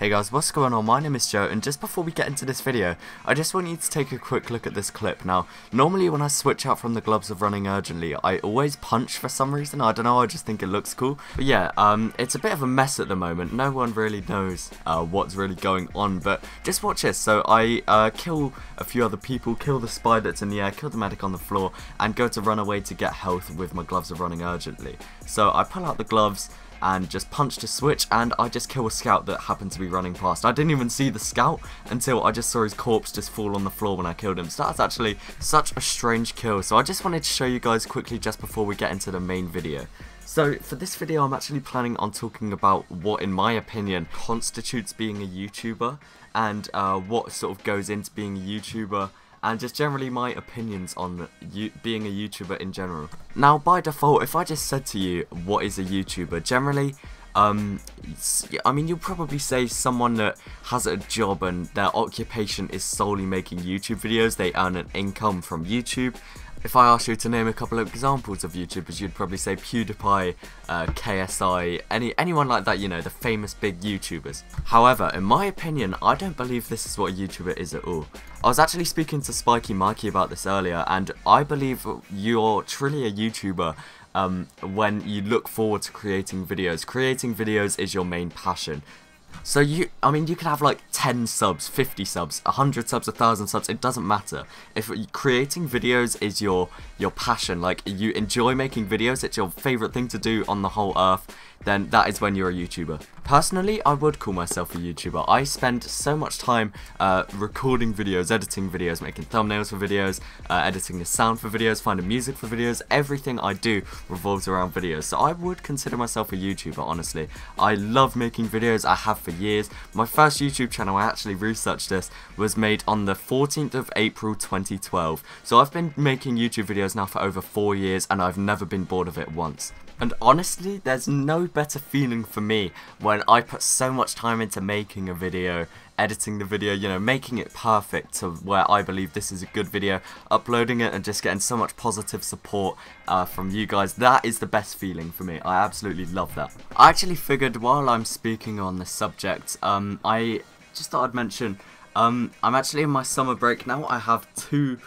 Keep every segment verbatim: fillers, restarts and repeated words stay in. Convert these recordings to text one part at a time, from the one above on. Hey guys, what's going on? My name is Joe, and just before we get into this video, I just want you to take a quick look at this clip. Now, normally when I switch out from the gloves of running urgently, I always punch for some reason. I don't know, I just think it looks cool. But yeah, um, it's a bit of a mess at the moment. No one really knows uh, what's really going on, but just watch this. So I uh, kill a few other people, kill the spy that's in the air, kill the medic on the floor, and go to run away to get health with my gloves of running urgently. So I pull out the gloves and just punched a switch, and I just kill a scout that happened to be running past. I didn't even see the scout until I just saw his corpse just fall on the floor when I killed him. So that's actually such a strange kill. So I just wanted to show you guys quickly just before we get into the main video. So for this video, I'm actually planning on talking about what, in my opinion, constitutes being a YouTuber, and uh, what sort of goes into being a YouTuber, and just generally my opinions on you being a YouTuber in general. Now, by default, if I just said to you, what is a YouTuber? Generally, um, I mean, you'll probably say someone that has a job and their occupation is solely making YouTube videos. They earn an income from YouTube. If I asked you to name a couple of examples of YouTubers, you'd probably say PewDiePie, uh, K S I, any, anyone like that, you know, the famous big YouTubers. However, in my opinion, I don't believe this is what a YouTuber is at all. I was actually speaking to Spikey Mikey about this earlier, and I believe you're truly a YouTuber um, when you look forward to creating videos. Creating videos is your main passion. So you, I mean, you could have like ten subs, fifty subs, one hundred subs, one thousand subs, it doesn't matter. If creating videos is your your passion, like you enjoy making videos, it's your favourite thing to do on the whole earth, then that is when you're a YouTuber. Personally, I would call myself a YouTuber. I spend so much time uh, recording videos, editing videos, making thumbnails for videos, uh, editing the sound for videos, finding music for videos. Everything I do revolves around videos, so I would consider myself a YouTuber, honestly. I love making videos, I have for years. My first YouTube channel, I actually researched this, was made on the fourteenth of April twenty twelve. So I've been making YouTube videos now for over four years, and I've never been bored of it once. And honestly, there's no better feeling for me when I put so much time into making a video, editing the video, you know, making it perfect to where I believe this is a good video, uploading it and just getting so much positive support uh, from you guys. That is the best feeling for me. I absolutely love that. I actually figured while I'm speaking on this subject, um, I just thought I'd mention, um, I'm actually in my summer break now. I have two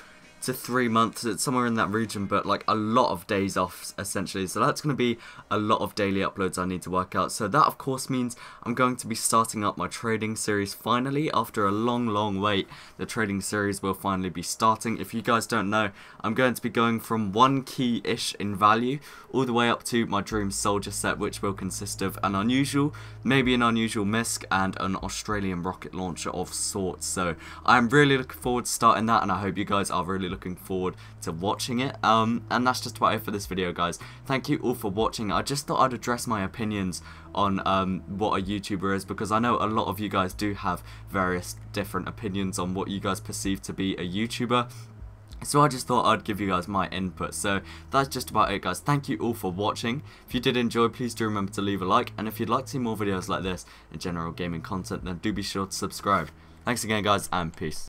to three months, it's somewhere in that region, but like a lot of days off essentially, so that's going to be a lot of daily uploads I need to work out. So that of course means I'm going to be starting up my trading series finally. After a long long wait, the trading series will finally be starting. If you guys don't know, I'm going to be going from one key ish in value all the way up to my dream soldier set, which will consist of an unusual, maybe an unusual misc, and an Australium rocket launcher of sorts. So I'm really looking forward to starting that, and I hope you guys are really looking forward to watching it. Um, and that's just about it for this video, guys. Thank you all for watching. I just thought I'd address my opinions on um, what a YouTuber is, because I know a lot of you guys do have various different opinions on what you guys perceive to be a YouTuber. So I just thought I'd give you guys my input. So that's just about it, guys. Thank you all for watching. If you did enjoy, please do remember to leave a like, and if you'd like to see more videos like this and general gaming content, then do be sure to subscribe. Thanks again, guys, and peace.